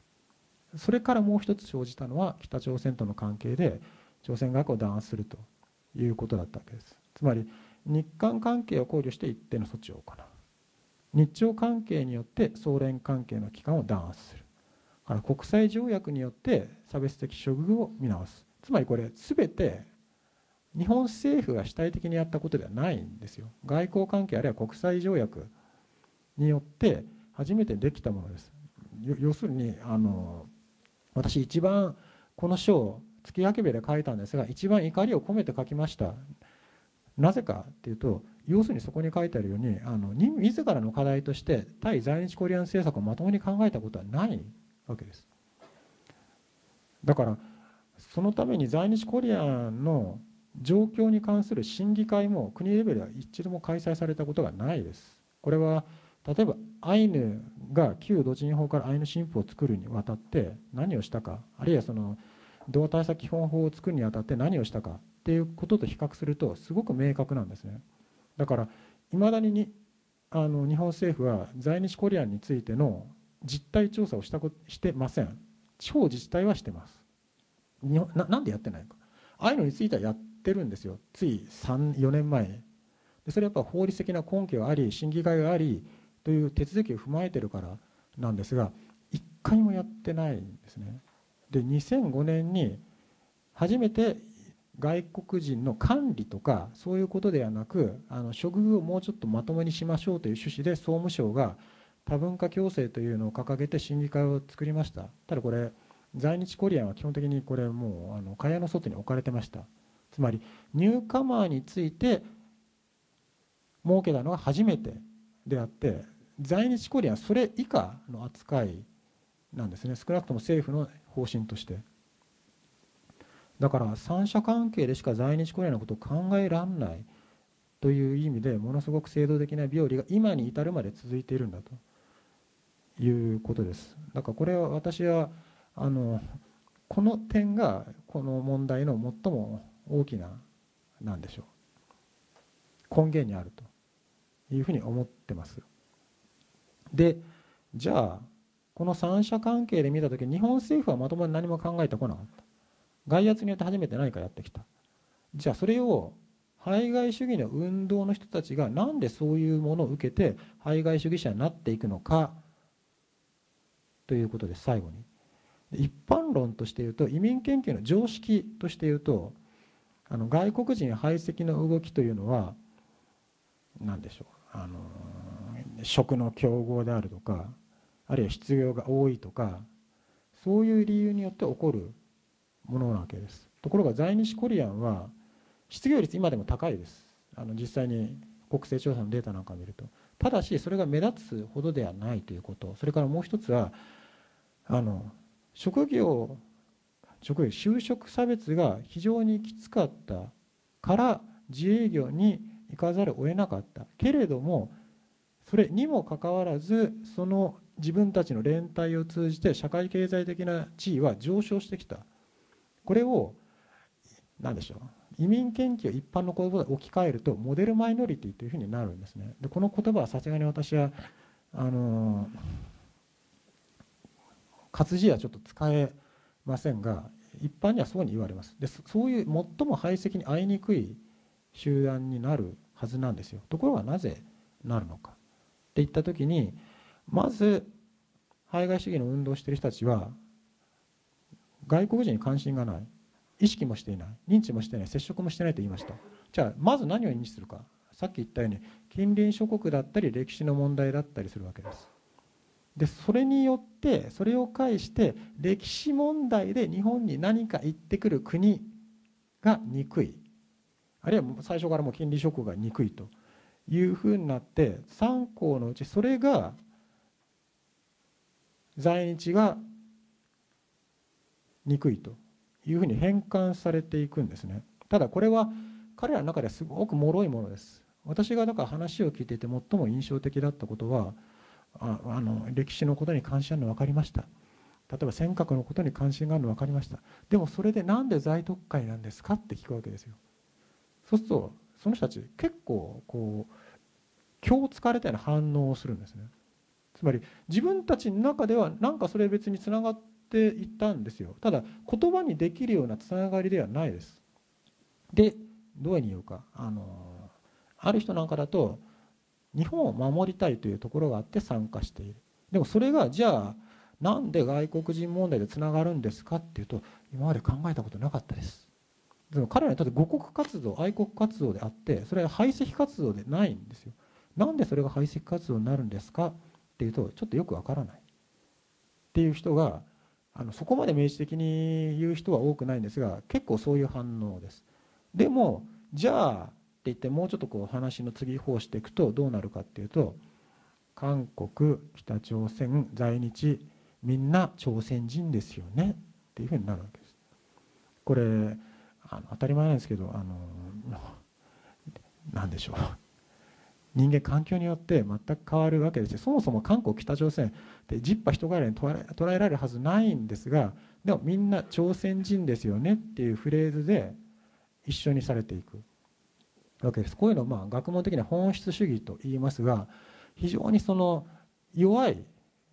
それからもう一つ生じたのは北朝鮮との関係で朝鮮学を弾圧するということだったわけです。つまり日韓関係を考慮して一定の措置を行う、日朝関係によってソ連関係の機関を弾圧する、だから国際条約によって差別的処遇を見直す、つまりこれ全て日本政府が主体的にやったことではないんですよ。外交関係あるいは国際条約によって初めてできたものです。要するにあの私一番この書を月明けべで書いたんですが、一番怒りを込めて書きました。なぜかっていうと、要するにそこに書いてあるようにあの自らの課題として対在日コリアン政策をまともに考えたことはないわけです。だからそのために在日コリアンの状況に関する審議会も国レベルは一度も開催されたことがないです。これは例えばアイヌが旧土人法からアイヌ新法を作るにわたって何をしたか、あるいはその同対策基本法を作るにあたって何をしたかっていうことと比較するとすごく明確なんですね。だからいまだに、にあの日本政府は在日コリアンについての実態調査をしたこしてません。地方自治体はしてます。 な, なんでやってないか、アイヌについてはやってるんですよ。ついさん、よねんまえに。でそれはやっぱ法律的な根拠があり審議会がありという手続きを踏まえてるからなんですが、いっかいもやってないんですね。でにせんごねんに初めて外国人の管理とかそういうことではなくあの処遇をもうちょっとまともにしましょうという趣旨で総務省が多文化共生というのを掲げて審議会を作りました。ただこれ在日コリアンは基本的にこれもうあの蚊帳の外に置かれてました。つまりニューカマーについて設けたのが初めてであって、在日コリアンはそれ以下の扱いなんですね、少なくとも政府の方針として。だから三者関係でしか在日コリアンのことを考えられないという意味でものすごく制度的な病理が今に至るまで続いているんだということです。だからこれは私はあのこの点がこの問題の最も大きな何でしょう根源にあるというふうに思ってます。でじゃあこの三者関係で見た時、日本政府はまともに何も考えてこなかった、外圧によって初めて何かやってきた。じゃあそれを排外主義の運動の人たちがなんでそういうものを受けて排外主義者になっていくのかということです。最後に一般論として言うと、移民研究の常識として言うと、あの外国人排斥の動きというのは何でしょう、あの食の競合であるとか、あるいは失業が多いとか、そういう理由によって起こるものなわけです。ところが在日コリアンは失業率今でも高いです。あの実際に国勢調査のデータなんかを見ると。ただしそれが目立つほどではないということ。それからもう一つは、あの職業職業就職差別が非常にきつかったから自営業に行かざるを得なかったけれども、それにもかかわらずその自分たちの連帯を通じて社会経済的な地位は上昇してきた。これを何でしょう、移民研究を一般の言葉で置き換えるとモデルマイノリティというふうになるんですね。でこの言葉はさすがに私はあの活字はちょっと使えませんが、一般にはそうに言われます。でそういう最も排斥に遭いにくい集団になるはずなんですよ。ところがなぜなるのかっていった時に、まず排外主義の運動をしている人たちは外国人に関心がない、意識もしていない、認知もしていない、接触もしていないと言いました。じゃあまず何を認知するか、さっき言ったように近隣諸国だったり歴史の問題だったりするわけです。でそれによってそれを介して歴史問題で日本に何か言ってくる国が憎い、あるいは最初からもう近隣諸国が憎いというふうになって、さん項のうちそれが在日が憎いというふうに変換されていくんですね。ただこれは彼らの中ではすごく脆いものです。私がだから話を聞いていて最も印象的だったことは、ああの歴史のことに関心があるの分かりました、例えば尖閣のことに関心があるの分かりました、でもそれでなんで在特会なんですかって聞くわけですよ。そうするとその人たち結構こう今日疲れたような反応をするんですね。つまり自分たちの中ではなんかそれ別につながっていったんですよ。ただ言葉にできるようなつながりではないです。でどうに言うか、あのある人なんかだと日本を守りたいというところがあって参加している。でもそれがじゃあなんで外国人問題でつながるんですかっていうと、今まで考えたことなかったです。でも彼らにとって護国活動、愛国活動であって、それは排斥活動でないんですよ。なんでそれが排斥活動になるんですかっていうと、ちょっとよくわからないっていう人が、あのそこまで明示的に言う人は多くないんですが、結構そういう反応です。でもじゃあって言って、もうちょっとこう話の継ぎ方していくとどうなるかっていうと、韓国、北朝鮮、在日、みんな朝鮮人ですよねっていうふうになるわけです。これあの当たり前なんですけど、あの何でしょう、人間環境によって全く変わるわけです。そもそも韓国、北朝鮮ってジッパ人柄に捉えられるはずないんですが、でもみんな朝鮮人ですよねっていうフレーズで一緒にされていくわけです。こういうのをまあ学問的には本質主義と言いますが、非常にその弱い、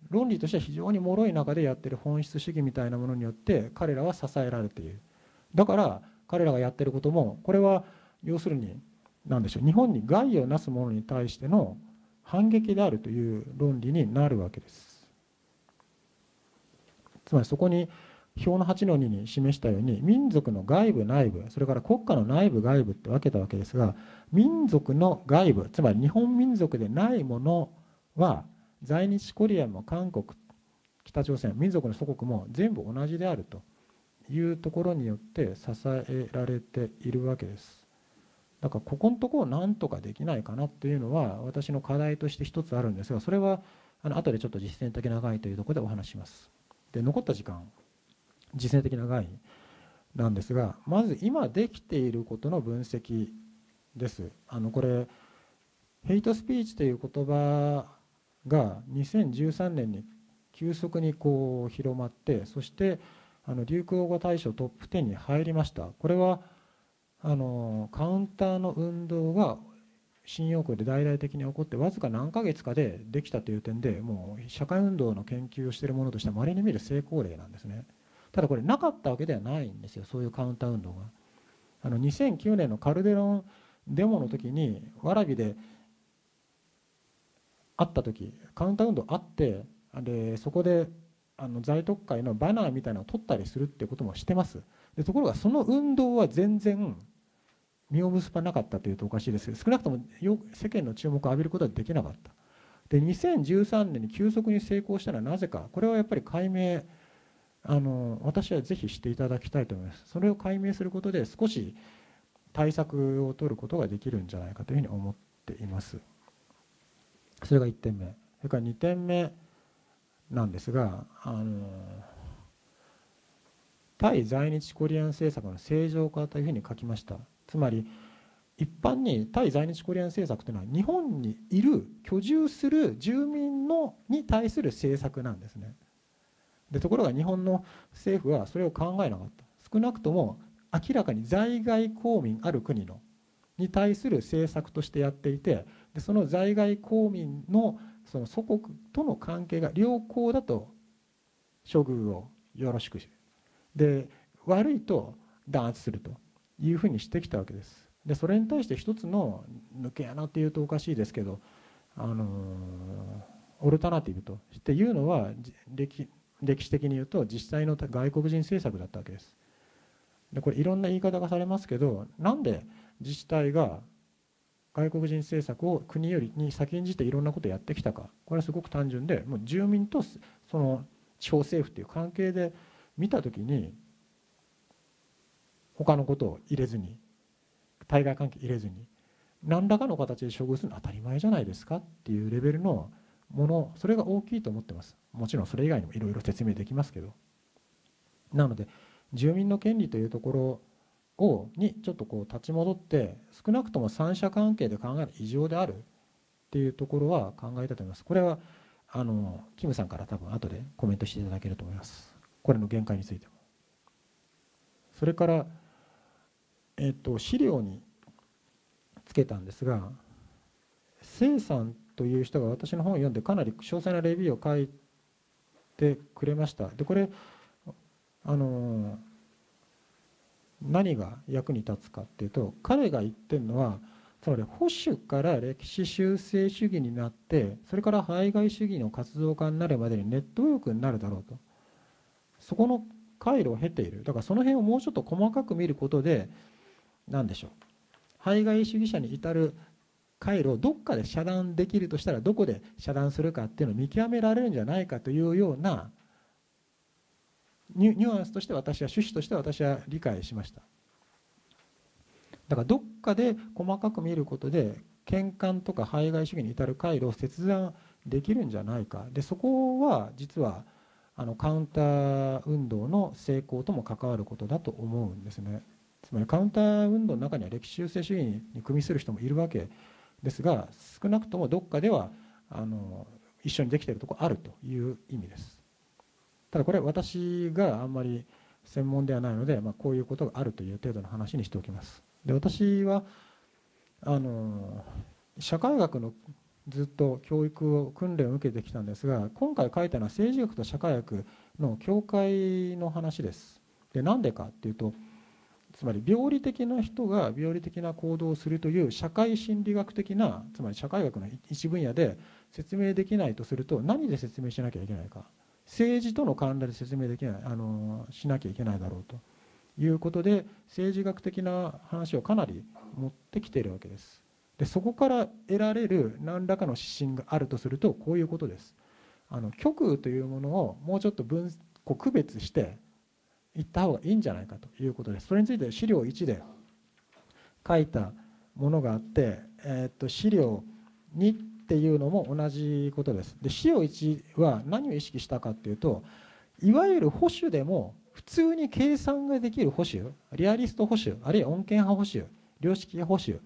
論理としては非常に脆い中でやっている本質主義みたいなものによって彼らは支えられている。だから彼らがやっていることも、これは要するに何でしょう、日本に害をなすものに対しての反撃であるという論理になるわけです。つまりそこに表のはちのにに示したように、民族の外部内部、それから国家の内部外部って分けたわけですが、民族の外部、つまり日本民族でないものは在日コリアンも韓国、北朝鮮、民族の祖国も全部同じであるというところによって支えられているわけです。だからここのところを何とかできないかなというのは私の課題として一つあるんですが、それはあの後でちょっと実践的な概というところでお話します。で残った時間、実践的な概なんですが、まず今できていることの分析です。あのこれヘイトスピーチという言葉がにせんじゅうさんねんに急速にこう広まって、そしてあの流行語大賞トップじゅうに入りました。これはあのカウンターの運動が新陽区で大々的に起こってわずか何ヶ月かでできたという点で、もう社会運動の研究をしているものとしてはまれに見る成功例なんですね。ただこれなかったわけではないんですよ、そういうカウンター運動が。あのにせんきゅうねんのカルデロンデモの時に蕨で会った時、カウンター運動あって、でそこであの在特会のバナーみたいなのを取ったりするっていうこともしてます。でところがその運動は全然実を結ばなかったというとおかしいですけど、少なくとも世間の注目を浴びることはできなかった。でにせんじゅうさんねんに急速に成功したのはなぜか、これはやっぱり解明、あの私はぜひしていただきたいと思います。それを解明することで少し対策を取ることができるんじゃないかというふうに思っています。それがいってんめ。それからにてんめなんですが、あの対在日コリアン政策の正常化というふうに書きました。つまり一般に対在日コリアン政策というのは日本にいる居住する住民のに対する政策なんですね。でところが日本の政府はそれを考えなかった。少なくとも明らかに在外公民ある国のに対する政策としてやっていて、でその在外公民のその祖国との関係が良好だと処遇をよろしくし、で悪いと弾圧するというふうにしてきたわけです。でそれに対して一つの抜け穴というとおかしいですけど、あのー、オルタナティブとしていうのは歴、歴史的に言うと実際の外国人政策だったわけです。でこれいろんな言い方がされますけど、なんで自治体が外国人政策を国よりに先んじていろんなことをやってきたか、これはすごく単純で、もう住民とその地方政府という関係で見たときに他のことを入れずに、対外関係入れずに何らかの形で処遇するのは当たり前じゃないですかっていうレベルのもの、それが大きいと思ってます。もちろんそれ以外にもいろいろ説明できますけど、なので住民の権利というところをにちょっとこう立ち戻って、少なくとも三者関係で考える異常であるっていうところは考えたと思います。これはあのキムさんから多分後でコメントしていただけると思います、これの限界についても。それからえっと、資料につけたんですが、清さんという人が私の本を読んでかなり詳細なレビューを書いてくれました。でこれあの何が役に立つかっていうと、彼が言ってるのはつまり保守から歴史修正主義になって、それから排外主義の活動家になるまでにネット右翼になるだろうと、そこの回路を経ている。だからその辺をもうちょっと細かく見ることで、何でしょう、排外主義者に至る回路をどっかで遮断できるとしたらどこで遮断するかっていうのを見極められるんじゃないかというようなニュ、ニュアンスとして私は趣旨として私は理解しました。だからどっかで細かく見ることで喧嘩とか排外主義に至る回路を切断できるんじゃないか。でそこは実はあのカウンター運動の成功とも関わることだと思うんですね。つまりカウンター運動の中には歴史修正主義に組みする人もいるわけですが、少なくともどっかではあの一緒にできているところあるという意味です。ただこれ私があんまり専門ではないので、まあ、こういうことがあるという程度の話にしておきます。で私はあの社会学のずっと教育を訓練を受けてきたんですが、今回書いたのは政治学と社会学の境界の話です。でなんでかっていうと、つまり病理的な人が病理的な行動をするという社会心理学的な、つまり社会学の一分野で説明できないとすると、何で説明しなきゃいけないか、政治との関連で説明できない、あのしなきゃいけないだろうということで、政治学的な話をかなり持ってきているわけです。でそこから得られる何らかの指針があるとすると、こういうことです。あの極右というものをもうちょっと分こう区別していった方がいいんじゃないかということです。それについて資料いちで書いたものがあって、えー、っと資料にっていうのも同じことです。で資料いちは何を意識したかっていうと、いわゆる保守でも普通に計算ができる保守、リアリスト保守、あるいは穏健派保守、良識派保守、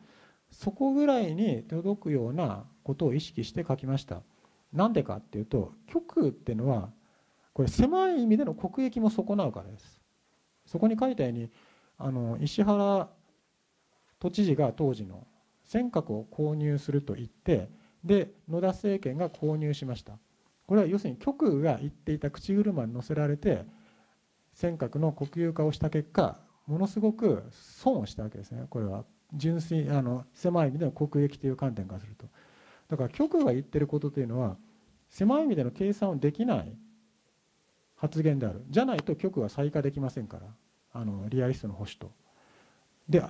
そこぐらいに届くようなことを意識して書きました。なんでかっていうと、極右っていうのはこれ狭い意味での国益も損なうからです。そこに書いたようにあの石原都知事が当時の尖閣を購入すると言って、で野田政権が購入しました。これは要するに極右が言っていた口車に乗せられて尖閣の国有化をした結果、ものすごく損をしたわけですね。これは純粋あの狭い意味での国益という観点からすると、だから極右が言ってることというのは狭い意味での計算をできない発言である。じゃないと局は再開できませんから、あのリアリストの保守と。で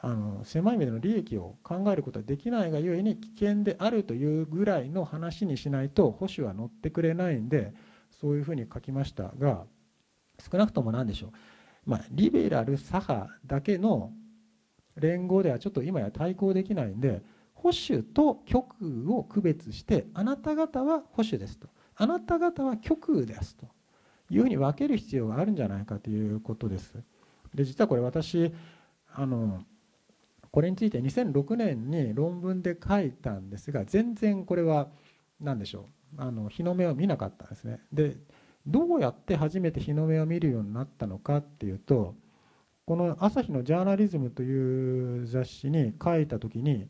あの狭い目での利益を考えることはできないがゆえに危険であるというぐらいの話にしないと保守は乗ってくれないんで、そういうふうに書きましたが、少なくとも何でしょう、まあ、リベラル左派だけの連合ではちょっと今や対抗できないんで、保守と極右を区別して、あなた方は保守ですと、あなた方は極右ですというふうに分ける必要があるんじゃないかということです。で実はこれ私あのこれについてにせんろくねんに論文で書いたんですが、全然これは何でしょう、あの日の目を見なかったんですね。でどうやって初めて日の目を見るようになったのかっていうと、この「朝日のジャーナリズム」という雑誌に書いた時に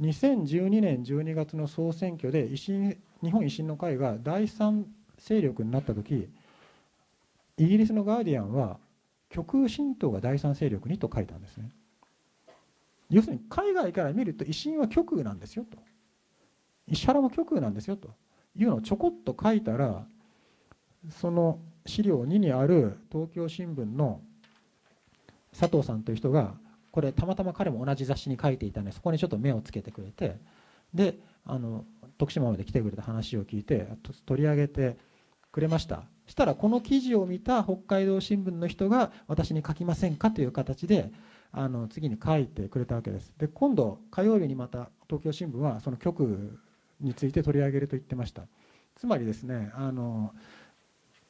にせんじゅうにねんじゅうにがつの総選挙で維新日本維新の会がだいさん勢力になった時、イギリスの「ガーディアン」は極右新党がだいさん勢力にと書いたんですね。要するに海外から見ると維新は極右なんですよと、石原も極右なんですよというのをちょこっと書いたら、その資料ににある東京新聞の佐藤さんという人が、これたまたま彼も同じ雑誌に書いていたのでそこにちょっと目をつけてくれて、であの徳島まで来てくれた話を聞いて取り上げてくれました。したらこの記事を見た北海道新聞の人が私に書きませんかという形であの次に書いてくれたわけです。で今度火曜日にまた東京新聞はその局について取り上げると言ってました。つまりですね、あの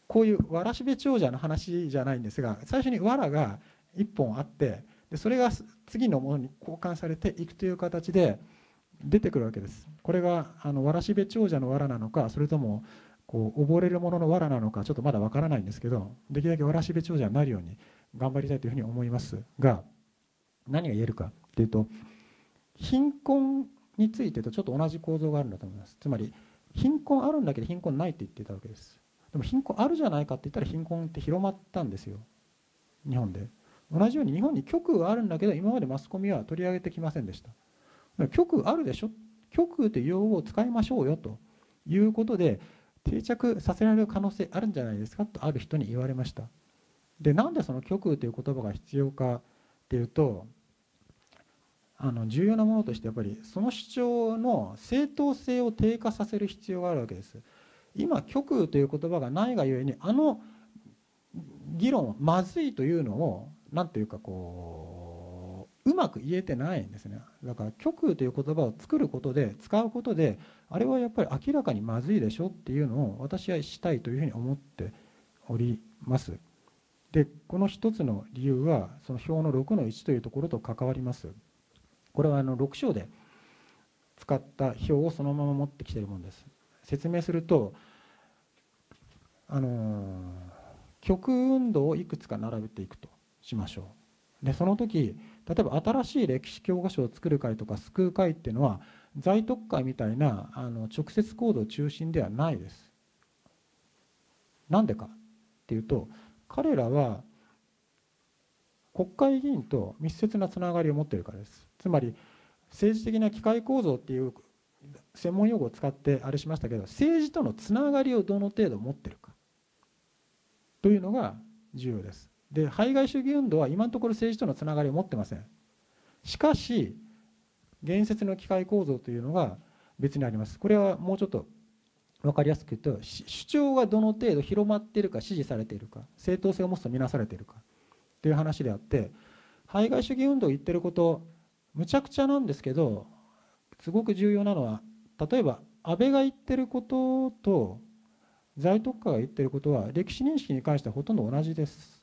こういうわらしべ長者の話じゃないんですが、最初にわらがいっぽんあって、でそれが次のものに交換されていくという形で出てくるわけです。これがあのわらしべ長者のわらなのか、それともこう溺れるもののわらなのか、ちょっとまだわからないんですけど、できるだけわらしべ長者になるように頑張りたいというふうに思いますが、何が言えるかというと、貧困についてとちょっと同じ構造があるんだと思います。つまり貧困あるんだけど貧困ないって言ってたわけです。でも貧困あるじゃないかって言ったら貧困って広まったんですよ、日本で。同じように日本に極右はあるんだけど今までマスコミは取り上げてきませんでした。極右あるでしょ、極右という用語を使いましょうよということで定着させられる可能性あるんじゃないですかとある人に言われました。でなんでその極右という言葉が必要かっていうと、あの重要なものとしてやっぱりその主張の正当性を低下させる必要があるわけです。今極右という言葉がないがゆえにあの議論まずいというのをなんていうかこううまく言えてないんですね。だから極右という言葉を作ることで使うことであれはやっぱり明らかにまずいでしょっていうのを私はしたいというふうに思っております。でこの一つの理由はその表のろくのいちというところと関わります。これはあのろく章で使った表をそのまま持ってきているものです。説明すると、あの極右運動をいくつか並べていくとしましょう。でその時例えば新しい歴史教科書を作る会とか救う会っていうのは在特会みたいなあの直接行動中心ではないです。なんでかっていうと、彼らは国会議員と密接なつながりを持っているからです。つまり政治的な機械構造っていう専門用語を使ってあれしましたけど、政治とのつながりをどの程度持っているかというのが重要です。で排外主義運動は今のところ政治とのつながりを持ってません。しかし現説の機械構造というのが別にあります。これはもうちょっと分かりやすく言うと、主張がどの程度広まっているか、支持されているか、正当性を持つとみなされているかという話であって、排外主義運動を言ってることむちゃくちゃなんですけど、すごく重要なのは例えば安倍が言ってることと在特会が言ってることは歴史認識に関してはほとんど同じです。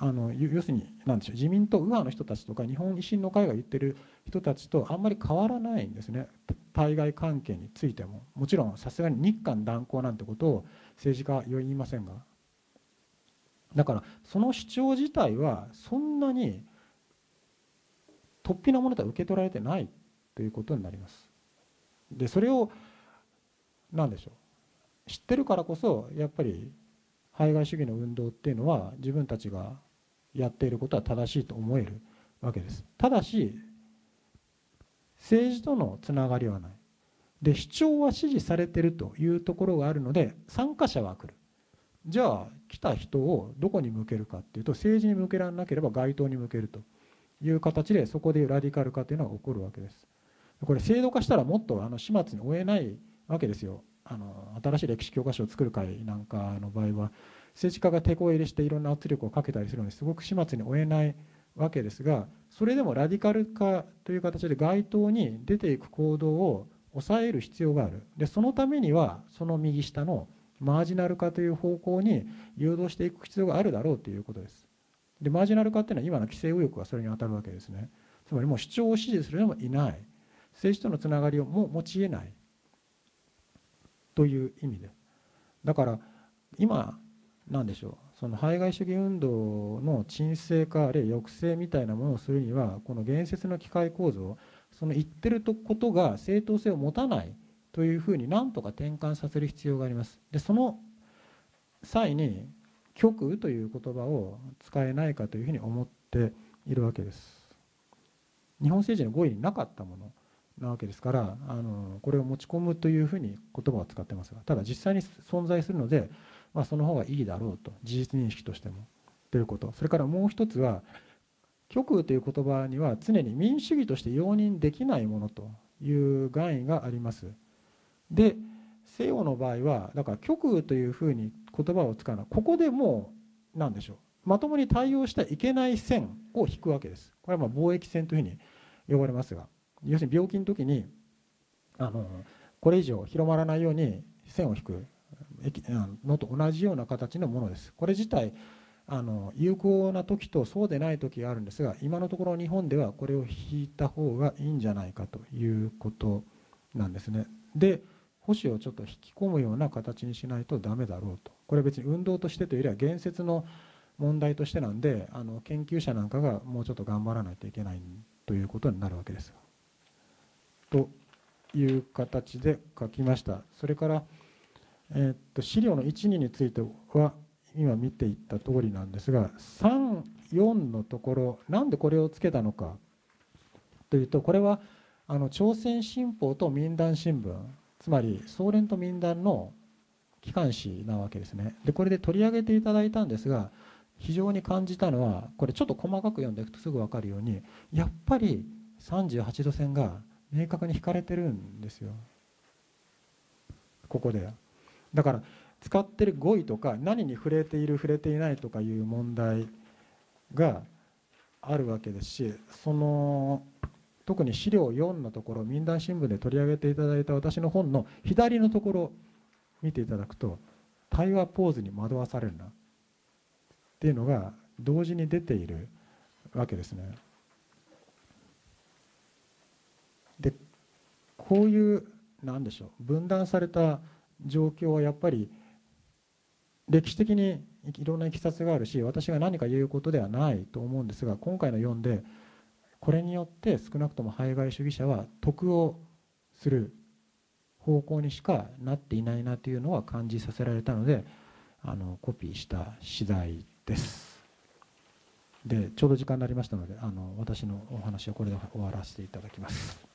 あの要するに何でしょう、自民党右派の人たちとか日本維新の会が言ってる人たちとあんまり変わらないんですね。対外関係についてももちろんさすがに日韓断交なんてことを政治家は言いませんが、だからその主張自体はそんなに突飛なものとは受け取られてないということになります。でそれを何でしょう、知ってるからこそやっぱり排外主義の運動っていうのは自分たちがやっていることは正しいと思えるわけです。ただし政治とのつながりはない。で主張は支持されているというところがあるので参加者は来る。じゃあ来た人をどこに向けるかっていうと政治に向けられなければ街頭に向けるという形で、そこでいうラディカル化というのが起こるわけです。これ制度化したらもっとあの始末に負えないわけですよ。あの新しい歴史教科書を作る会なんかの場合は政治家が手こ入れしていろんな圧力をかけたりするのですごく始末に負えないわけですが、それでもラディカル化という形で街頭に出ていく行動を抑える必要がある。でそのためにはその右下のマージナル化という方向に誘導していく必要があるだろうということです。でマージナル化というのは今の規制右翼はそれに当たるわけですね。つまりもう主張を支持するのもいない、政治とのつながりをも持ち得ないという意味で、だから今何でしょう、その排外主義運動の沈静化あるいは抑制みたいなものをするにはこの現実の機械構造、その言ってることが正当性を持たないというふうに何とか転換させる必要があります。でその際に極右という言葉を使えないかというふうに思っているわけです。日本政治の語彙になかったものなわけですから、あのこれを持ち込むというふうに言葉を使ってますが、ただ実際に存在するので、まあ、その方がいいだろうと事実認識としてもということ、それからもう一つは極右という言葉には常に民主主義として容認できないものという含意があります。で西洋の場合はだから極右というふうに言葉を使うのはここでもう何でしょう、まともに対応してはいけない線を引くわけです。これはまあ貿易線というふうに呼ばれますが、要するに病気の時にあのこれ以上広まらないように線を引くのと同じような形のものです。これ自体あの有効な時とそうでない時があるんですが、今のところ日本ではこれを引いた方がいいんじゃないかということなんですね。で保守をちょっと引き込むような形にしないとダメだろうと。これは別に運動としてというよりは現実の問題としてなんで、あの研究者なんかがもうちょっと頑張らないといけないということになるわけですという形で書きました。それから、えー、っと資料のいち、にについては今見ていった通りなんですが、さん、よんのところなんでこれをつけたのかというと、これはあの朝鮮新報と民団新聞、つまりソ連と民団の機関紙なわけですね。でこれで取り上げていただいたんですが、非常に感じたのはこれちょっと細かく読んでいくとすぐ分かるように、やっぱりさんじゅうはちど線が明確に引かれてるんですよ、ここで。だから使ってる語彙とか何に触れている触れていないとかいう問題があるわけですし、その特に資料よんのところ、民団新聞で取り上げていただいた私の本の左のところ見ていただくと、対話ポーズに惑わされるなっていうのが同時に出ているわけですね。でこういう何でしょう、分断された状況はやっぱり歴史的にいろんないきさつがあるし、私が何か言うことではないと思うんですが、今回のよんでこれによって少なくとも排外主義者は得をする方向にしかなっていないなというのは感じさせられたので、あのコピーした次第です。でちょうど時間になりましたので、あの私のお話はこれで終わらせていただきます。